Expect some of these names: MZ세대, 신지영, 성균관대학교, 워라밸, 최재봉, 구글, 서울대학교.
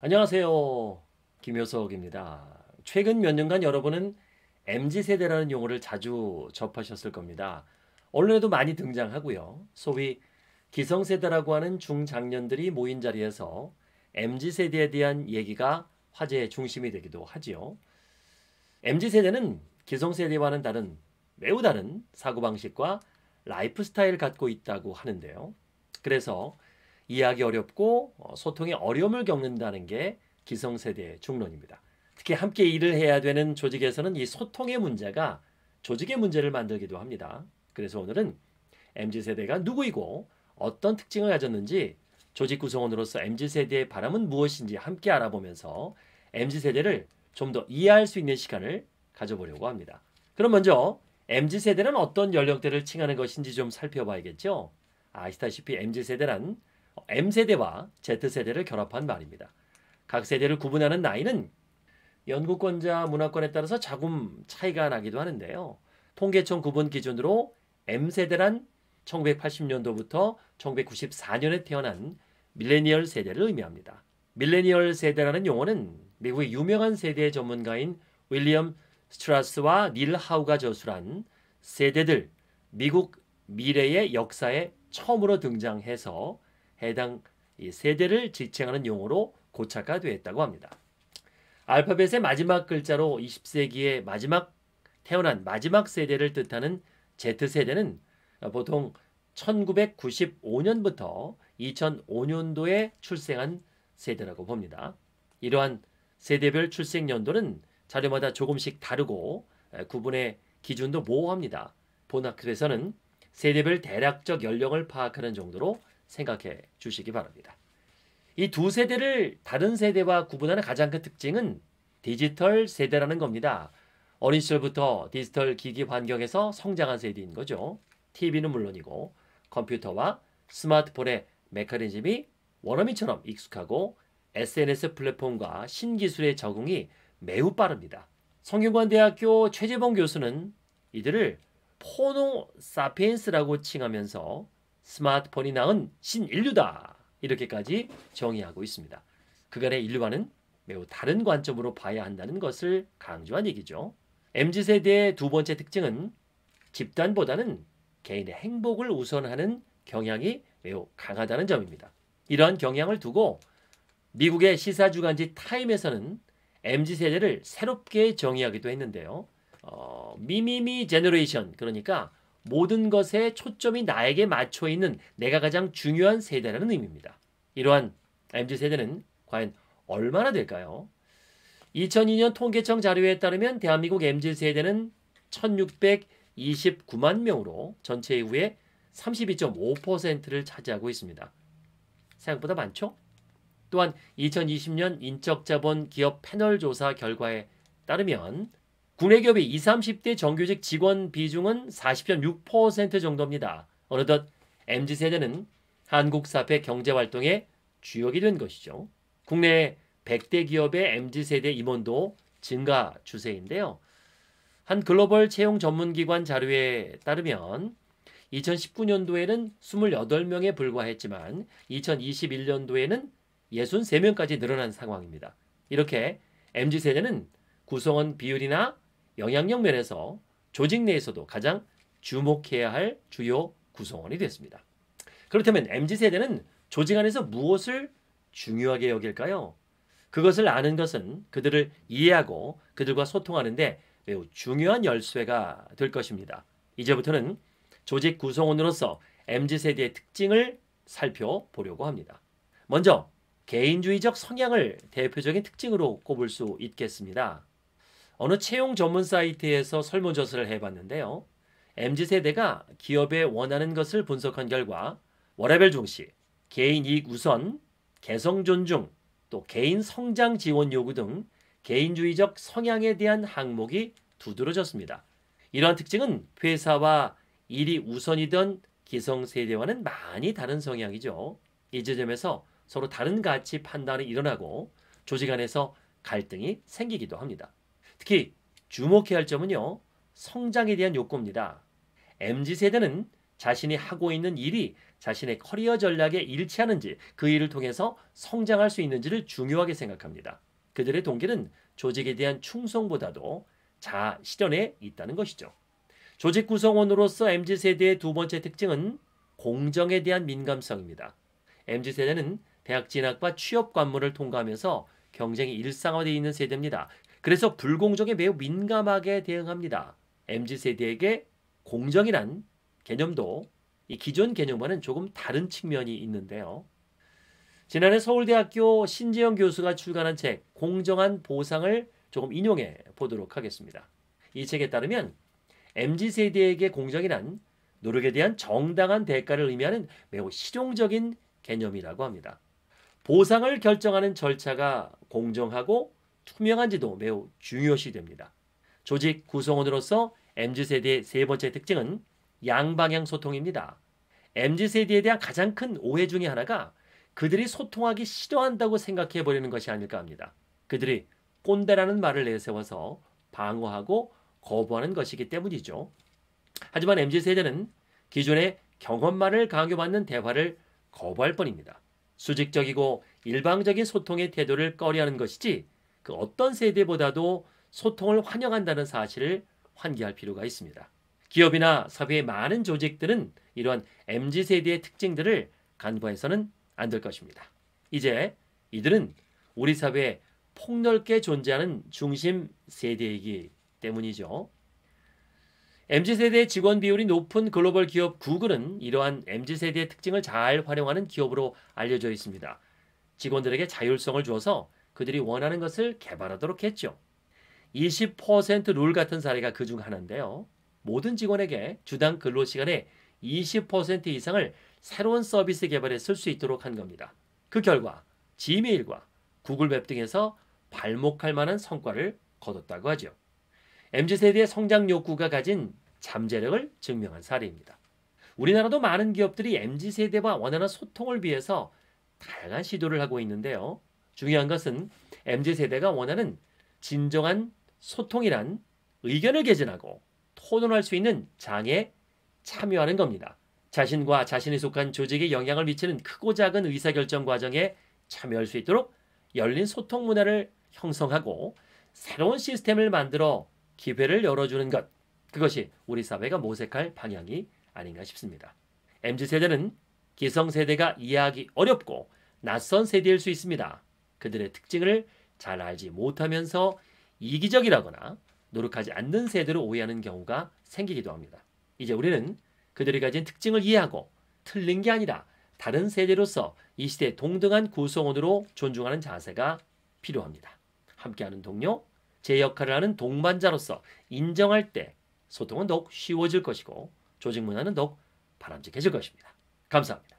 안녕하세요. 김효석입니다. 최근 몇 년간 여러분은 MZ세대라는 용어를 자주 접하셨을 겁니다. 언론에도 많이 등장하고요. 소위 기성세대라고 하는 중장년들이 모인 자리에서 MZ세대에 대한 얘기가 화제의 중심이 되기도 하지요. MZ세대는 기성세대와는 다른 매우 다른 사고방식과 라이프스타일을 갖고 있다고 하는데요. 그래서 이해하기 어렵고 소통에 어려움을 겪는다는 게 기성세대의 중론입니다. 특히 함께 일을 해야 되는 조직에서는 이 소통의 문제가 조직의 문제를 만들기도 합니다. 그래서 오늘은 MZ세대가 누구이고 어떤 특징을 가졌는지, 조직 구성원으로서 MZ세대의 바람은 무엇인지 함께 알아보면서 MZ세대를 좀 더 이해할 수 있는 시간을 가져보려고 합니다. 그럼 먼저 MZ세대는 어떤 연령대를 칭하는 것인지 좀 살펴봐야겠죠. 아시다시피 MZ세대란 M세대와 Z세대를 결합한 말입니다. 각 세대를 구분하는 나이는 연구권자, 문화권에 따라서 조금 차이가 나기도 하는데요. 통계청 구분 기준으로 M세대란 1980년도부터 1994년에 태어난 밀레니얼 세대를 의미합니다. 밀레니얼 세대라는 용어는 미국의 유명한 세대의 전문가인 윌리엄 스트라스와 닐 하우가 저술한 세대들, 미국 미래의 역사에 처음으로 등장해서 해당 세대를 지칭하는 용어로 고착화 되었다고 합니다. 알파벳의 마지막 글자로 20세기에 태어난 마지막 세대를 뜻하는 Z세대는 보통 1995년부터 2005년도에 출생한 세대라고 봅니다. 이러한 세대별 출생 연도는 자료마다 조금씩 다르고 구분의 기준도 모호합니다. 본 학회에서는 세대별 대략적 연령을 파악하는 정도로 생각해 주시기 바랍니다. 이 두 세대를 다른 세대와 구분하는 가장 큰 특징은 디지털 세대라는 겁니다. 어린 시절부터 디지털 기기 환경에서 성장한 세대인 거죠. TV는 물론이고 컴퓨터와 스마트폰의 메커니즘이 원어민처럼 익숙하고 SNS 플랫폼과 신기술의 적응이 매우 빠릅니다. 성균관대학교 최재봉 교수는 이들을 포노 사피엔스라고 칭하면서 스마트폰이 낳은 신인류다, 이렇게까지 정의하고 있습니다. 그간의 인류와는 매우 다른 관점으로 봐야 한다는 것을 강조한 얘기죠. MZ세대의 두 번째 특징은 집단보다는 개인의 행복을 우선하는 경향이 매우 강하다는 점입니다. 이러한 경향을 두고 미국의 시사주간지 타임에서는 MZ세대를 새롭게 정의하기도 했는데요. 미미미 제너레이션, 그러니까 모든 것에 초점이 나에게 맞춰 있는 내가 가장 중요한 세대라는 의미입니다. 이러한 MZ세대는 과연 얼마나 될까요? 2002년 통계청 자료에 따르면 대한민국 MZ세대는 1629만 명으로 전체 이후에 32.5%를 차지하고 있습니다. 생각보다 많죠? 또한 2020년 인적자본 기업 패널 조사 결과에 따르면 국내 기업의 20, 30대 정규직 직원 비중은 40.6% 정도입니다. 어느덧 MZ세대는 한국 사회 경제활동의 주역이 된 것이죠. 국내 100대 기업의 MZ세대 임원도 증가 추세인데요. 한 글로벌 채용 전문기관 자료에 따르면 2019년도에는 28명에 불과했지만 2021년도에는 63명까지 늘어난 상황입니다. 이렇게 MZ세대는 구성원 비율이나 영향력 면에서 조직 내에서도 가장 주목해야 할 주요 구성원이 됐습니다. 그렇다면 MZ세대는 조직 안에서 무엇을 중요하게 여길까요? 그것을 아는 것은 그들을 이해하고 그들과 소통하는 데 매우 중요한 열쇠가 될 것입니다. 이제부터는 조직 구성원으로서 MZ세대의 특징을 살펴보려고 합니다. 먼저 개인주의적 성향을 대표적인 특징으로 꼽을 수 있겠습니다. 어느 채용 전문 사이트에서 설문조사를 해봤는데요. MZ세대가 기업에 원하는 것을 분석한 결과 워라밸 중시, 개인 이익 우선, 개성 존중, 또 개인 성장 지원 요구 등 개인주의적 성향에 대한 항목이 두드러졌습니다. 이러한 특징은 회사와 일이 우선이던 기성세대와는 많이 다른 성향이죠. 이 지점에서 서로 다른 가치 판단이 일어나고 조직 안에서 갈등이 생기기도 합니다. 특히 주목해야 할 점은요, 성장에 대한 욕구입니다. MZ세대는 자신이 하고 있는 일이 자신의 커리어 전략에 일치하는지, 그 일을 통해서 성장할 수 있는지를 중요하게 생각합니다. 그들의 동기는 조직에 대한 충성보다도 자아 실현에 있다는 것이죠. 조직 구성원으로서 MZ세대의 두 번째 특징은 공정에 대한 민감성입니다. MZ세대는 대학 진학과 취업 관문을 통과하면서 경쟁이 일상화되어 있는 세대입니다. 그래서 불공정에 매우 민감하게 대응합니다. MZ세대에게 공정이란 개념도 이 기존 개념과는 조금 다른 측면이 있는데요. 지난해 서울대학교 신지영 교수가 출간한 책 공정한 보상을 조금 인용해 보도록 하겠습니다. 이 책에 따르면 MZ세대에게 공정이란 노력에 대한 정당한 대가를 의미하는 매우 실용적인 개념이라고 합니다. 보상을 결정하는 절차가 공정하고 투명한지도 매우 중요시됩니다. 조직 구성원으로서 MZ세대의 세 번째 특징은 양방향 소통입니다. MZ세대에 대한 가장 큰 오해 중에 하나가 그들이 소통하기 싫어한다고 생각해버리는 것이 아닐까 합니다. 그들이 꼰대라는 말을 내세워서 방어하고 거부하는 것이기 때문이죠. 하지만 MZ세대는 기존의 경험만을 강요받는 대화를 거부할 뿐입니다. 수직적이고 일방적인 소통의 태도를 꺼려하는 것이지 그 어떤 세대보다도 소통을 환영한다는 사실을 환기할 필요가 있습니다. 기업이나 사회의 많은 조직들은 이러한 MZ세대의 특징들을 간과해서는 안 될 것입니다. 이제 이들은 우리 사회에 폭넓게 존재하는 중심 세대이기 때문이죠. MZ세대의 직원 비율이 높은 글로벌 기업 구글은 이러한 MZ세대의 특징을 잘 활용하는 기업으로 알려져 있습니다. 직원들에게 자율성을 주어서 그들이 원하는 것을 개발하도록 했죠. 20% 룰 같은 사례가 그중 하나인데요. 모든 직원에게 주당 근로시간의 20% 이상을 새로운 서비스 개발에 쓸 수 있도록 한 겁니다. 그 결과 지메일과 구글 맵 등에서 발목할 만한 성과를 거뒀다고 하죠. MZ세대의 성장 욕구가 가진 잠재력을 증명한 사례입니다. 우리나라도 많은 기업들이 MZ세대와 원하는 소통을 위해서 다양한 시도를 하고 있는데요. 중요한 것은 MZ세대가 원하는 진정한 소통이란 의견을 개진하고 토론할 수 있는 장에 참여하는 겁니다. 자신과 자신이 속한 조직에 영향을 미치는 크고 작은 의사결정 과정에 참여할 수 있도록 열린 소통 문화를 형성하고 새로운 시스템을 만들어 기회를 열어주는 것, 그것이 우리 사회가 모색할 방향이 아닌가 싶습니다. MZ세대는 기성세대가 이해하기 어렵고 낯선 세대일 수 있습니다. 그들의 특징을 잘 알지 못하면서 이기적이라거나 노력하지 않는 세대로 오해하는 경우가 생기기도 합니다. 이제 우리는 그들이 가진 특징을 이해하고 틀린 게 아니라 다른 세대로서 이 시대의 동등한 구성원으로 존중하는 자세가 필요합니다. 함께하는 동료, 제 역할을 하는 동반자로서 인정할 때 소통은 더욱 쉬워질 것이고 조직 문화는 더욱 바람직해질 것입니다. 감사합니다.